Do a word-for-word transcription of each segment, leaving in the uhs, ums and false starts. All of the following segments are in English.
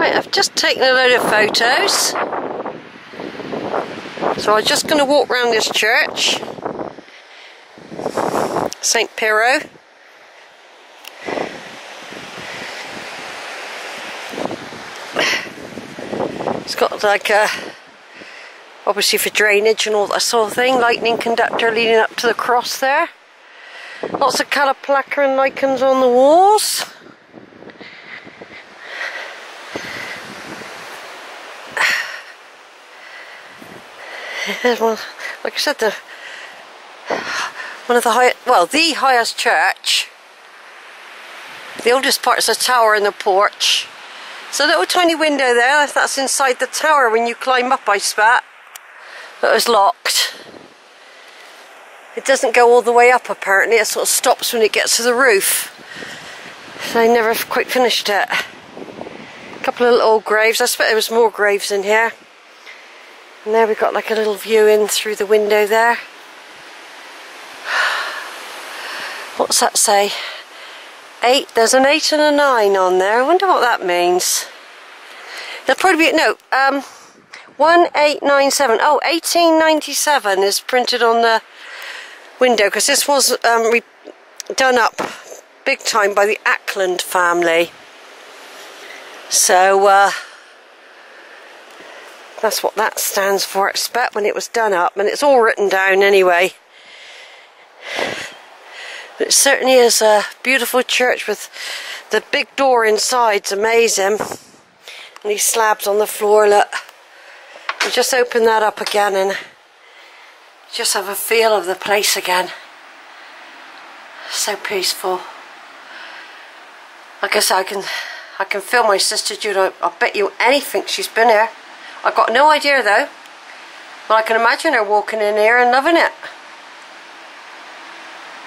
Right, I've just taken a load of photos, so I'm just going to walk around this church, Saint Piro. It's got like a, obviously for drainage and all that sort of thing, lightning conductor leading up to the cross there. Lots of colour placca and lichens on the walls. Well, like I said, the one of the high, well, the highest church. The oldest part is a tower and a porch. There's a little tiny window there. That's inside the tower when you climb up, I spat. That was locked. It doesn't go all the way up apparently. It sort of stops when it gets to the roof. So I never quite finished it. A couple of little old graves. I suspect there was more graves in here. And there we've got like a little view in through the window there. What's that say? Eight. There's an eight and a nine on there. I wonder what that means. There'll probably be no. Um, one eight nine seven. Oh, eighteen ninety-seven is printed on the window because this was um, re done up big time by the Acland family. So. Uh, That's what that stands for, I expect, when it was done up, and it's all written down anyway. But it certainly is a beautiful church with the big door inside's amazing. And these slabs on the floor, look. You just open that up again and just have a feel of the place again. So peaceful. Like I said, I can I can feel my sister Jude. I, I bet you anything she's been here. I've got no idea though, but I can imagine her walking in here and loving it.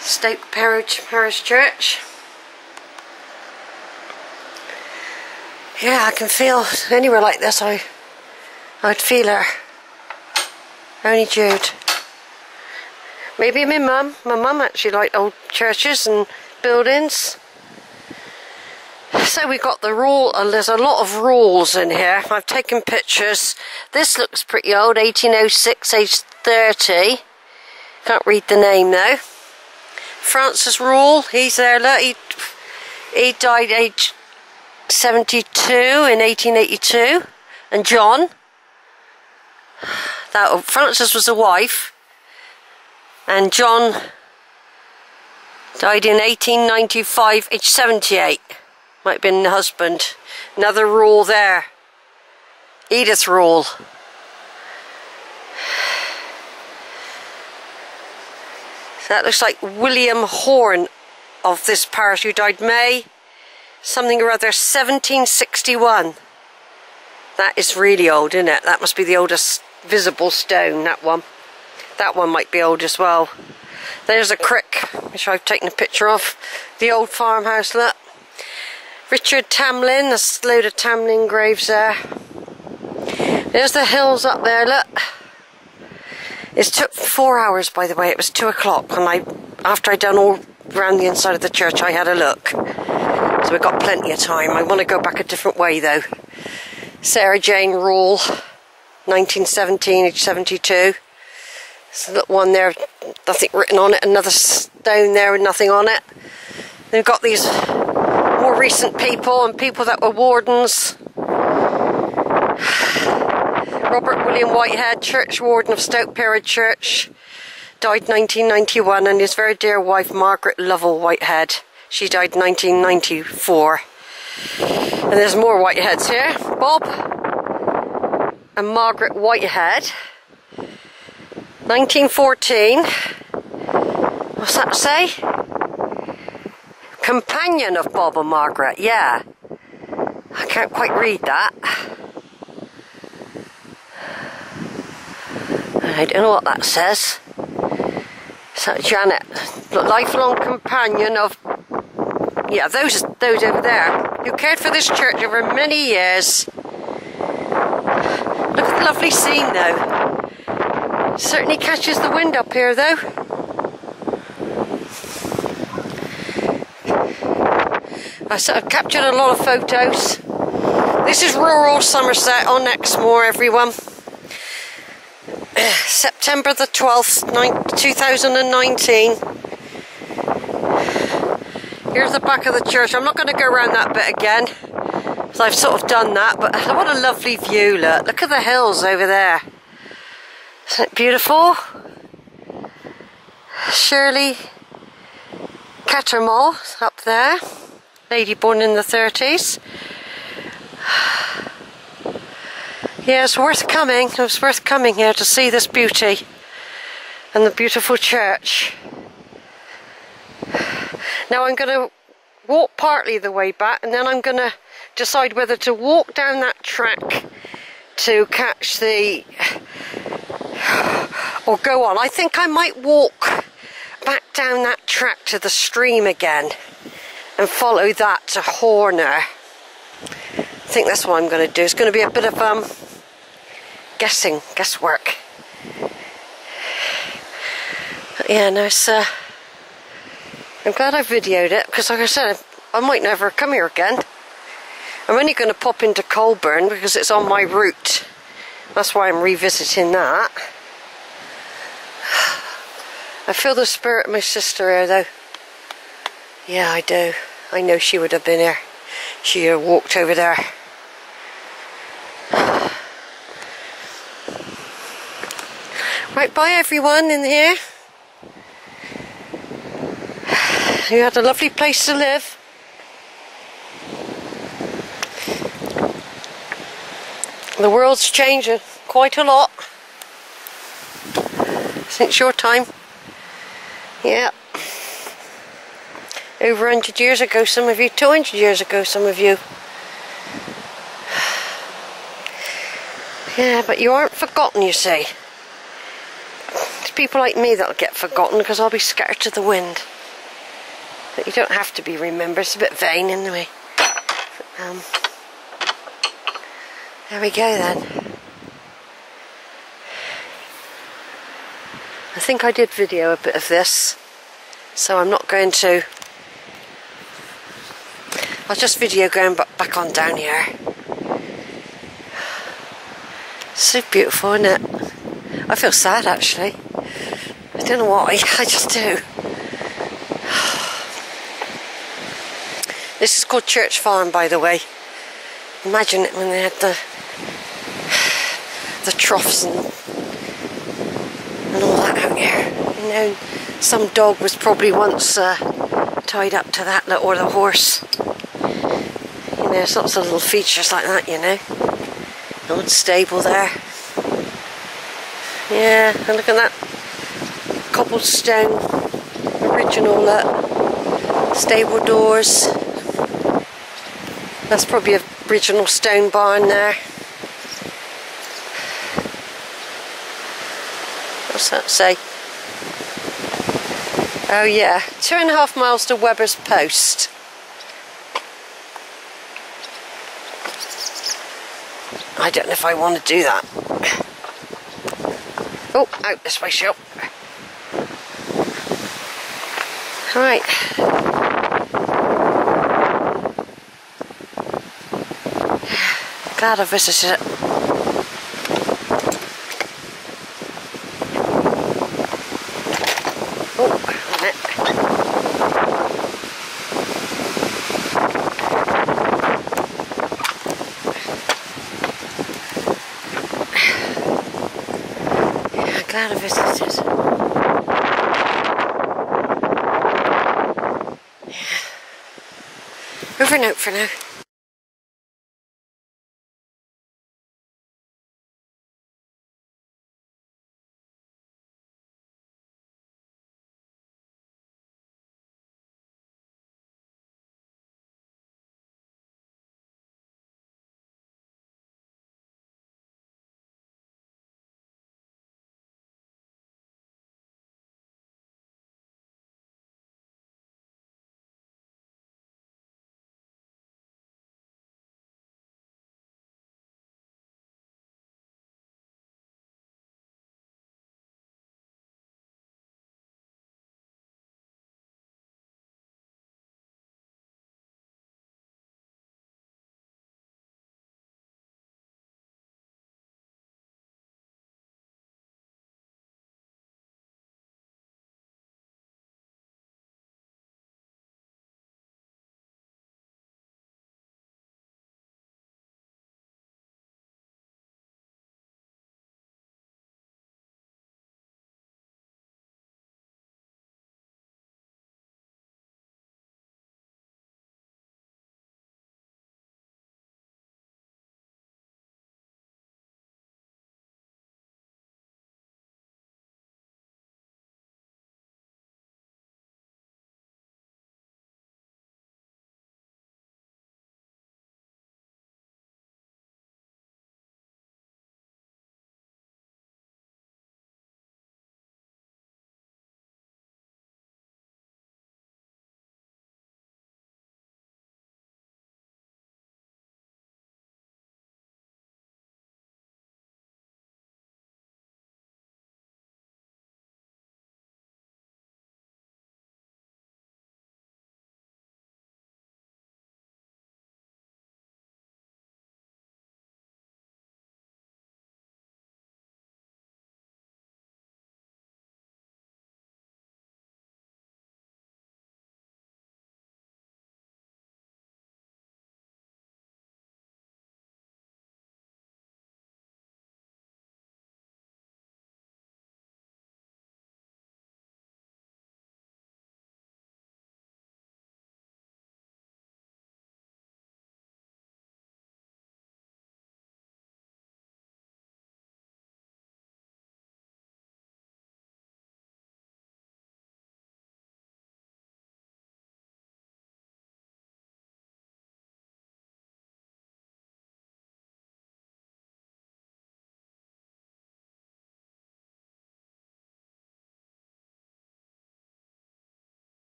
Stoke Parish Church. Yeah, I can feel anywhere like this. I, I'd feel her. Only Jude. Maybe my mum. My mum actually liked old churches and buildings. So we got the rule, and there's a lot of rules in here. I've taken pictures. This looks pretty old, eighteen oh six, age thirty. Can't read the name though. Francis Rule, he's there, look, he, he died age seventy-two in eighteen eighty-two. And John, that Francis was the wife, and John died in eighteen ninety-five, age seventy-eight. Might have been the husband. Another rule there. Edith Rule. So that looks like William Horne of this parish, who died May something or other seventeen sixty-one. That is really old, isn't it? That must be the oldest visible stone, that one. That one might be old as well. There's a crick, which I've taken a picture of. The old farmhouse, look. Richard Tamlin, there's a load of Tamlin graves there. There's the hills up there, look. It took four hours, by the way. It was two o'clock when I, after I'd done all round the inside of the church, I had a look. So we've got plenty of time. I want to go back a different way, though. Sarah Jane Rule, nineteen seventeen, age seventy-two. There's a little one there, nothing written on it. Another stone there with nothing on it. They've got these more recent people and people that were wardens. Robert William Whitehead, church warden of Stoke Piro Church, died nineteen ninety-one, and his very dear wife Margaret Lovell Whitehead, she died nineteen ninety-four. And there's more Whiteheads here, Bob and Margaret Whitehead, nineteen fourteen, what's that say? Companion of Bob and Margaret, yeah. I can't quite read that. I don't know what that says. Is that Janet? Lifelong companion of... Yeah, those, those over there. Who cared for this church over many years. Look at the lovely scene though. Certainly catches the wind up here though. I sort of captured a lot of photos. This is rural Somerset on Exmoor, everyone. September the twelfth, two thousand nineteen. Here's the back of the church. I'm not going to go around that bit again, because I've sort of done that, but what a lovely view, look. Look at the hills over there. Isn't it beautiful? Shirley Cattermole up there. Lady born in the thirties. Yeah, it's worth coming. It was worth coming here to see this beauty and the beautiful church. Now I'm going to walk partly the way back, and then I'm going to decide whether to walk down that track to catch the... or go on. I think I might walk back down that track to the stream again and follow that to Horner. I think that's what I'm going to do. It's going to be a bit of um, guessing, guesswork. But yeah, no, so I'm glad I videoed it, because like I said, I might never come here again. I'm only going to pop into Colburn because it's on my route. That's why I'm revisiting that. I feel the spirit of my sister here, though. Yeah, I do. I know she would have been here. She would have walked over there. Right, bye everyone in here. You had a lovely place to live. The world's changing quite a lot since your time. Yeah. Over one hundred years ago, some of you. two hundred years ago, some of you. Yeah, but you aren't forgotten, you see. It's people like me that'll get forgotten, because I'll be scattered to the wind. But you don't have to be remembered. It's a bit vain, anyway. Um, there we go, then. I think I did video a bit of this, so I'm not going to... I'll just video going back on down here. So beautiful, isn't it? I feel sad, actually. I don't know why, I just do. This is called Church Farm, by the way. Imagine it when they had the the troughs and, and all that out here. You know, some dog was probably once uh, tied up to that, or the horse. There's lots of little features like that, you know. Old stable there. Yeah, and look at that cobblestone original uh, stable doors. That's probably an original stone barn there. What's that say? Oh yeah, two and a half miles to Webber's Post. I don't know if I want to do that. Oh, out this way, Shil. Right. Glad I visited it. Oh, a minute. Glad I visited. Yeah. Over and out for now.